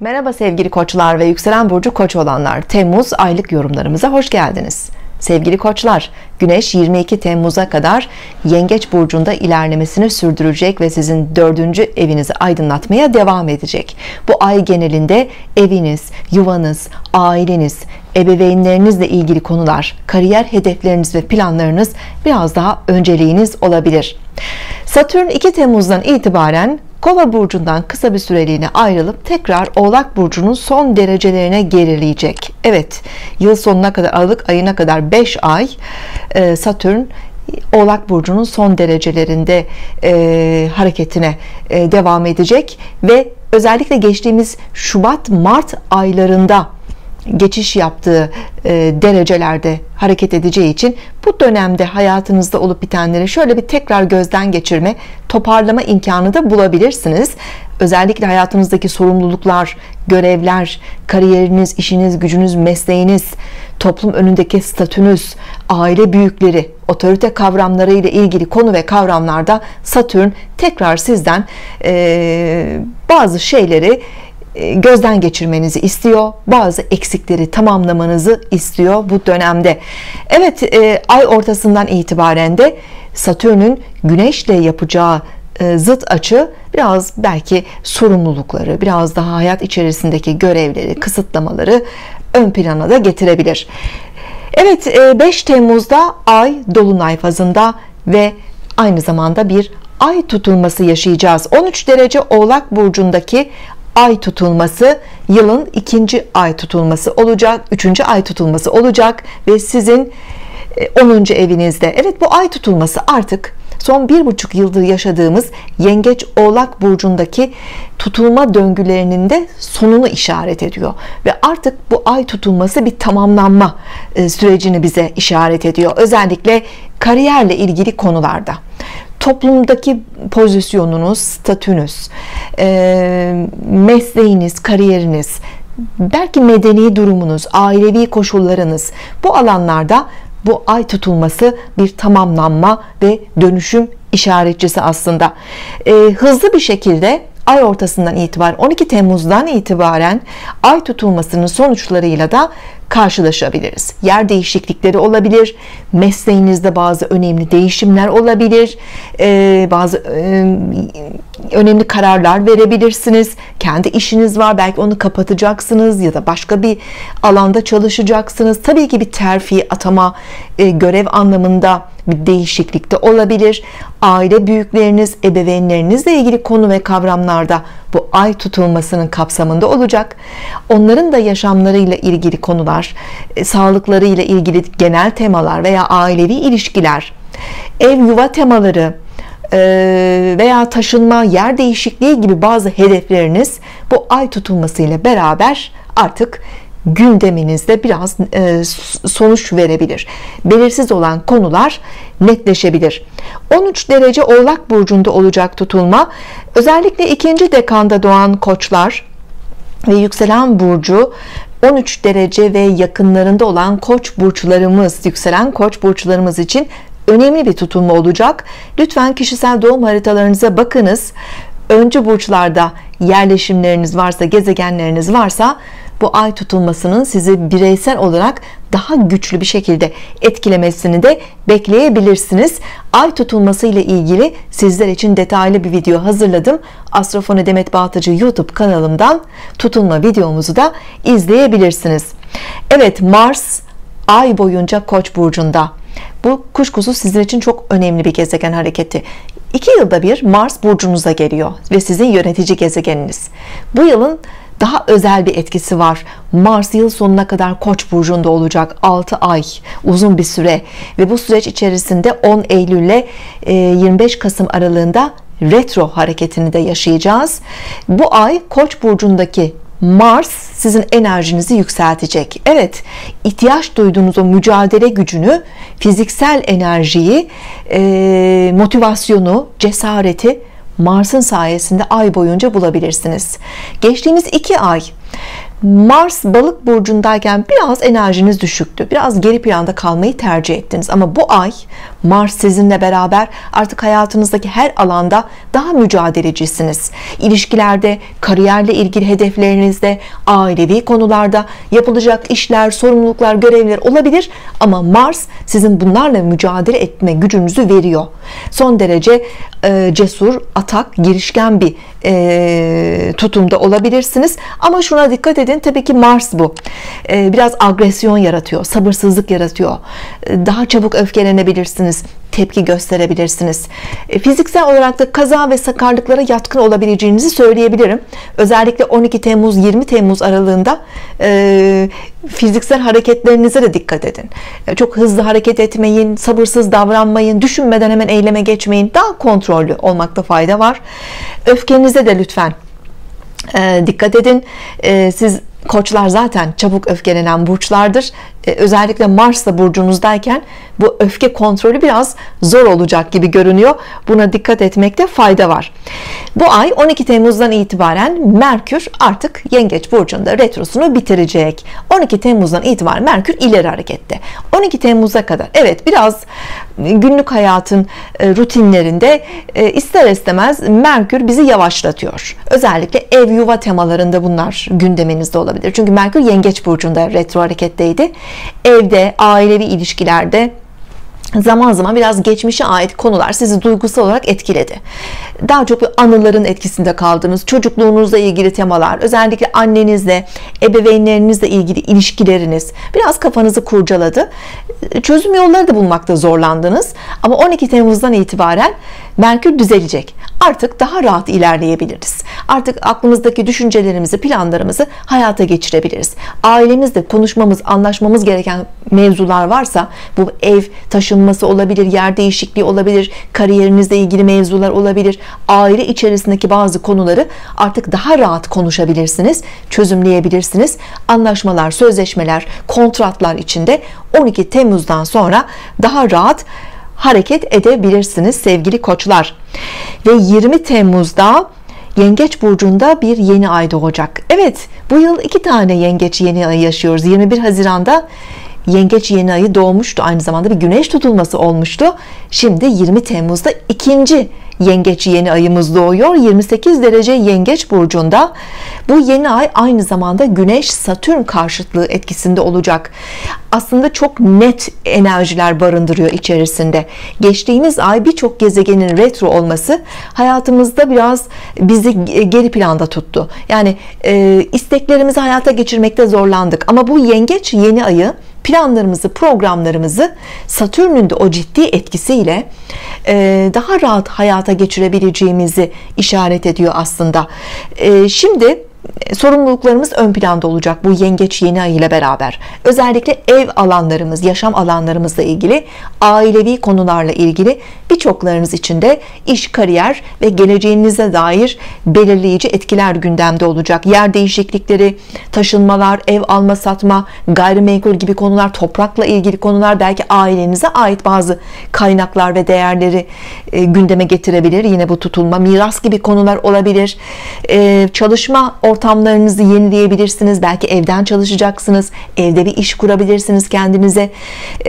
Merhaba sevgili koçlar ve yükselen burcu koç olanlar. Temmuz aylık yorumlarımıza hoş geldiniz. Sevgili koçlar, Güneş 22 Temmuz'a kadar Yengeç burcunda ilerlemesini sürdürecek ve sizin 4. evinizi aydınlatmaya devam edecek. Bu ay genelinde eviniz, yuvanız, aileniz, ebeveynlerinizle ilgili konular, kariyer hedefleriniz ve planlarınız biraz daha önceliğiniz olabilir. Satürn 2 Temmuz'dan itibaren Kova burcundan kısa bir süreliğine ayrılıp tekrar Oğlak burcunun son derecelerine gerileyecek. Evet, yıl sonuna kadar, Aralık ayına kadar 5 ay Satürn Oğlak burcunun son derecelerinde hareketine devam edecek ve özellikle geçtiğimiz Şubat-Mart aylarında geçiş yaptığı derecelerde hareket edeceği için bu dönemde hayatınızda olup bitenleri şöyle bir tekrar gözden geçirme, toparlama imkanı da bulabilirsiniz. Özellikle hayatınızdaki sorumluluklar, görevler, kariyeriniz, işiniz, gücünüz, mesleğiniz, toplum önündeki statünüz, aile büyükleri, otorite kavramları ile ilgili konu ve kavramlarda Satürn tekrar sizden bazı şeyleri gözden geçirmenizi istiyor, bazı eksikleri tamamlamanızı istiyor bu dönemde. Evet, ay ortasından itibaren de Satürn'ün Güneş'le yapacağı zıt açı biraz belki sorumlulukları, biraz daha hayat içerisindeki görevleri, kısıtlamaları ön plana da getirebilir. Evet, 5 Temmuz'da ay dolunay fazında ve aynı zamanda bir ay tutulması yaşayacağız. 13 derece Oğlak burcundaki ay tutulması yılın 2. ay tutulması olacak, 3. ay tutulması olacak ve sizin 10. evinizde. Evet, bu ay tutulması artık son 1,5 yıldır yaşadığımız Yengeç Oğlak burcundaki tutulma döngülerinin de sonunu işaret ediyor ve artık bu ay tutulması bir tamamlanma sürecini bize işaret ediyor. Özellikle kariyerle ilgili konularda, toplumdaki pozisyonunuz, statünüz, mesleğiniz, kariyeriniz, belki medeni durumunuz, ailevi koşullarınız, bu alanlarda bu ay tutulması bir tamamlanma ve dönüşüm işaretçisi aslında. Hızlı bir şekilde ay ortasından itibaren, 12 Temmuz'dan itibaren ay tutulmasının sonuçlarıyla da karşılaşabiliriz. Yer değişiklikleri olabilir, mesleğinizde bazı önemli değişimler olabilir, bazı önemli kararlar verebilirsiniz. Kendi işiniz var, belki onu kapatacaksınız ya da başka bir alanda çalışacaksınız. Tabii ki bir terfi, atama, görev anlamında bir değişiklik de olabilir. Aile büyükleriniz, ebeveynlerinizle ilgili konu ve kavramlarda bu ay tutulmasının kapsamında olacak. Onların da yaşamlarıyla ilgili konular, sağlıklarıyla ilgili genel temalar veya ailevi ilişkiler, ev yuva temaları veya taşınma, yer değişikliği gibi bazı hedefleriniz bu ay tutulmasıyla beraber artık gündeminizde biraz sonuç verebilir. Belirsiz olan konular netleşebilir. 13 derece Oğlak burcunda olacak tutulma. Özellikle 2. dekanda doğan koçlar ve yükselen burcu 13 derece ve yakınlarında olan koç burçlarımız, yükselen koç burçlarımız için önemli bir tutulma olacak. Lütfen kişisel doğum haritalarınıza bakınız. Öncü burçlarda yerleşimleriniz varsa, gezegenleriniz varsa bu ay tutulmasının sizi bireysel olarak daha güçlü bir şekilde etkilemesini de bekleyebilirsiniz. Ay tutulması ile ilgili sizler için detaylı bir video hazırladım. Astrofoni Demet Baltacı YouTube kanalımdan tutulma videomuzu da izleyebilirsiniz. Evet, Mars ay boyunca Koç burcunda. Bu kuşkusuz sizin için çok önemli bir gezegen hareketi. 2 yılda bir Mars burcunuza geliyor ve sizin yönetici gezegeniniz. Bu yılın daha özel bir etkisi var. Mars yıl sonuna kadar Koç burcunda olacak. 6 ay uzun bir süre ve bu süreç içerisinde 10 Eylül ile 25 Kasım aralığında retro hareketini de yaşayacağız. Bu ay Koç burcundaki Mars sizin enerjinizi yükseltecek. Evet, ihtiyaç duyduğunuz o mücadele gücünü, fiziksel enerjiyi, motivasyonu, cesareti Mars'ın sayesinde ay boyunca bulabilirsiniz. Geçtiğimiz 2 ay Mars balık burcundayken biraz enerjiniz düşüktü. Biraz geri planda kalmayı tercih ettiniz. Ama bu ay Mars sizinle beraber artık hayatınızdaki her alanda daha mücadelecisiniz. İlişkilerde, kariyerle ilgili hedeflerinizde, ailevi konularda yapılacak işler, sorumluluklar, görevler olabilir. Ama Mars sizin bunlarla mücadele etme gücünüzü veriyor. Son derece cesur, atak, girişken bir tutumda olabilirsiniz. Ama şuna dikkat edin. Tabii ki Mars bu. Biraz agresyon yaratıyor. Sabırsızlık yaratıyor. Daha çabuk öfkelenebilirsiniz. Tepki gösterebilirsiniz. Fiziksel olarak da kaza ve sakarlıklara yatkın olabileceğinizi söyleyebilirim. Özellikle 12 Temmuz-20 Temmuz aralığında fiziksel hareketlerinize de dikkat edin. Çok hızlı hareket etmeyin, sabırsız davranmayın, düşünmeden hemen eyleme geçmeyin. Daha kontrollü olmakta fayda var. Öfkenize de lütfen dikkat edin. Siz Koçlar zaten çabuk öfkelenen burçlardır. Özellikle Mars'la burcunuzdayken bu öfke kontrolü biraz zor olacak gibi görünüyor. Buna dikkat etmekte fayda var. Bu ay 12 Temmuz'dan itibaren Merkür artık Yengeç burcunda retrosunu bitirecek. 12 Temmuz'dan itibaren Merkür ileri harekette. 12 Temmuz'a kadar evet biraz günlük hayatın rutinlerinde ister istemez Merkür bizi yavaşlatıyor. Özellikle ev yuva temalarında bunlar gündeminizde olabilir. Çünkü Merkür Yengeç burcunda retro hareketteydi. Evde, ailevi ilişkilerde zaman zaman biraz geçmişe ait konular sizi duygusal olarak etkiledi. Daha çok anıların etkisinde kaldınız. Çocukluğunuzla ilgili temalar, özellikle annenizle, ebeveynlerinizle ilgili ilişkileriniz biraz kafanızı kurcaladı. Çözüm yolları da bulmakta zorlandınız. Ama 12 Temmuz'dan itibaren Merkür düzelecek. Artık daha rahat ilerleyebiliriz. Artık aklımızdaki düşüncelerimizi, planlarımızı hayata geçirebiliriz. Ailemizle konuşmamız, anlaşmamız gereken mevzular varsa, bu ev taşınması olabilir, yer değişikliği olabilir, kariyerinizle ilgili mevzular olabilir, aile içerisindeki bazı konuları artık daha rahat konuşabilirsiniz, çözümleyebilirsiniz. Anlaşmalar, sözleşmeler, kontratlar içinde 12 Temmuz'dan sonra daha rahat hareket edebilirsiniz sevgili koçlar. Ve 20 Temmuz'da Yengeç burcunda bir yeni ay doğacak. Evet, bu yıl 2 tane yengeç yeni ayı yaşıyoruz. 21 Haziran'da yengeç yeni ayı doğmuştu. Aynı zamanda bir güneş tutulması olmuştu. Şimdi 20 Temmuz'da ikinci yengeç yeni ayımız doğuyor. 28 derece yengeç burcunda. Bu yeni ay aynı zamanda güneş satürn karşıtlığı etkisinde olacak. Aslında çok net enerjiler barındırıyor içerisinde. Geçtiğimiz ay birçok gezegenin retro olması hayatımızda biraz bizi geri planda tuttu. Yani isteklerimizi hayata geçirmekte zorlandık. Ama bu yengeç yeni ayı planlarımızı, programlarımızı Satürn'ün de o ciddi etkisiyle daha rahat hayata geçirebileceğimizi işaret ediyor aslında. Şimdi sorumluluklarımız ön planda olacak bu yengeç yeni ay ile beraber. Özellikle ev alanlarımız, yaşam alanlarımızla ilgili, ailevi konularla ilgili birçoklarınız için de iş, kariyer ve geleceğinize dair belirleyici etkiler gündemde olacak. Yer değişiklikleri, taşınmalar, ev alma satma, gayrimenkul gibi konular, toprakla ilgili konular, belki ailenize ait bazı kaynaklar ve değerleri gündeme getirebilir. Yine bu tutulma, miras gibi konular olabilir. Çalışma ortamlarınızı yenileyebilirsiniz. Belki evden çalışacaksınız. Evde bir iş kurabilirsiniz kendinize.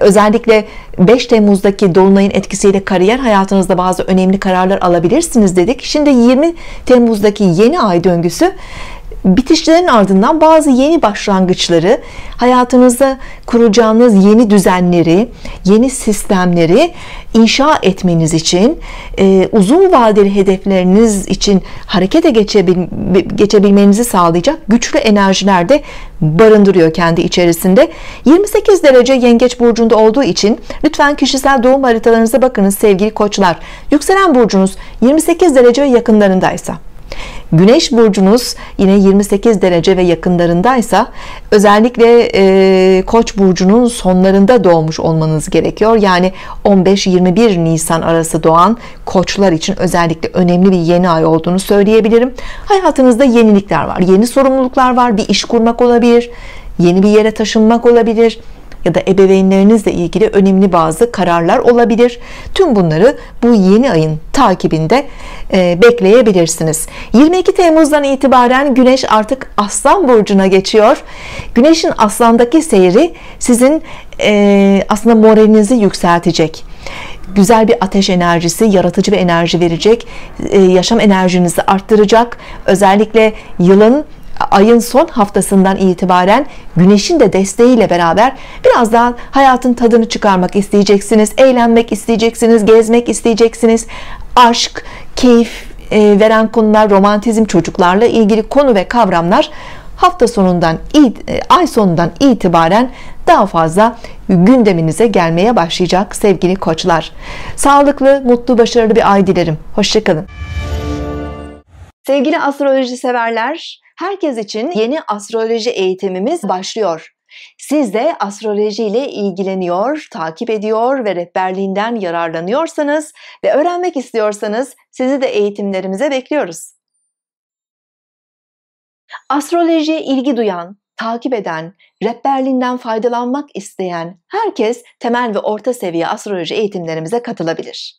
Özellikle 5 Temmuz'daki dolunayın etkisiyle kariyer hayatınızda bazı önemli kararlar alabilirsiniz dedik. Şimdi 20 Temmuz'daki yeni ay döngüsü bitişlerin ardından bazı yeni başlangıçları, hayatınızda kuracağınız yeni düzenleri, yeni sistemleri inşa etmeniz için, uzun vadeli hedefleriniz için harekete geçebilmenizi sağlayacak güçlü enerjiler de barındırıyor kendi içerisinde. 28 derece yengeç burcunda olduğu için lütfen kişisel doğum haritalarınıza bakınız sevgili koçlar. Yükselen burcunuz 28 derece yakınlarındaysa, Güneş burcunuz yine 28 derece ve yakınlarındaysa, özellikle Koç burcunun sonlarında doğmuş olmanız gerekiyor. Yani 15-21 Nisan arası doğan koçlar için özellikle önemli bir yeni ay olduğunu söyleyebilirim. Hayatınızda yenilikler var, yeni sorumluluklar var. Bir iş kurmak olabilir, yeni bir yere taşınmak olabilir, ya da ebeveynlerinizle ilgili önemli bazı kararlar olabilir. Tüm bunları bu yeni ayın takibinde bekleyebilirsiniz. 22 Temmuz'dan itibaren Güneş artık Aslan burcuna geçiyor. Güneşin Aslan'daki seyri sizin aslında moralinizi yükseltecek. Güzel bir ateş enerjisi, yaratıcı bir enerji verecek. Yaşam enerjinizi arttıracak. Özellikle ayın son haftasından itibaren Güneş'in de desteğiyle beraber biraz daha hayatın tadını çıkarmak isteyeceksiniz. Eğlenmek isteyeceksiniz, gezmek isteyeceksiniz. Aşk, keyif veren konular, romantizm, çocuklarla ilgili konu ve kavramlar ay sonundan itibaren daha fazla gündeminize gelmeye başlayacak sevgili koçlar. Sağlıklı, mutlu, başarılı bir ay dilerim. Hoşçakalın. Sevgili astroloji severler, herkes için yeni astroloji eğitimimiz başlıyor. Siz de astroloji ile ilgileniyor, takip ediyor ve rehberliğinden yararlanıyorsanız ve öğrenmek istiyorsanız sizi de eğitimlerimize bekliyoruz. Astrolojiye ilgi duyan, takip eden, rehberliğinden faydalanmak isteyen herkes temel ve orta seviye astroloji eğitimlerimize katılabilir.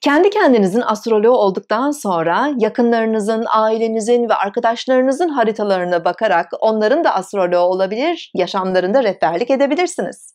Kendi kendinizin astroloğu olduktan sonra yakınlarınızın, ailenizin ve arkadaşlarınızın haritalarına bakarak onların da astroloğu olabilir, yaşamlarında rehberlik edebilirsiniz.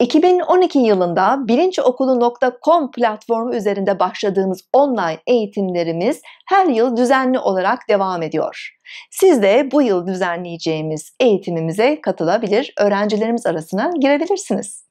2012 yılında bilinçokulu.com platformu üzerinde başladığımız online eğitimlerimiz her yıl düzenli olarak devam ediyor. Siz de bu yıl düzenleyeceğimiz eğitimimize katılabilir, öğrencilerimiz arasına girebilirsiniz.